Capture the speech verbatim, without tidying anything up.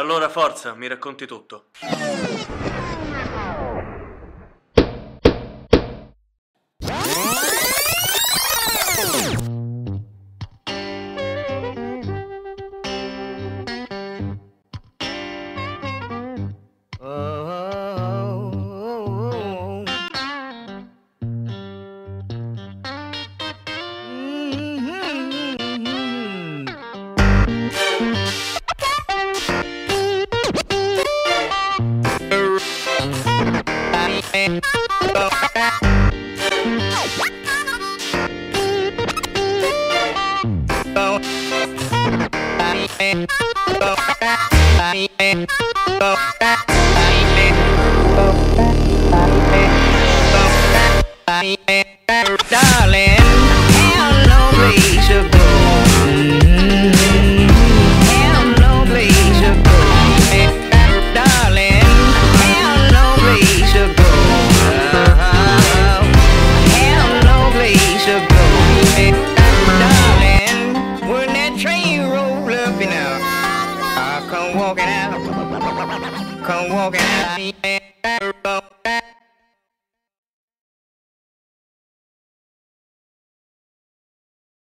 Allora forza, mi racconti tutto. Come walking out, come walking out.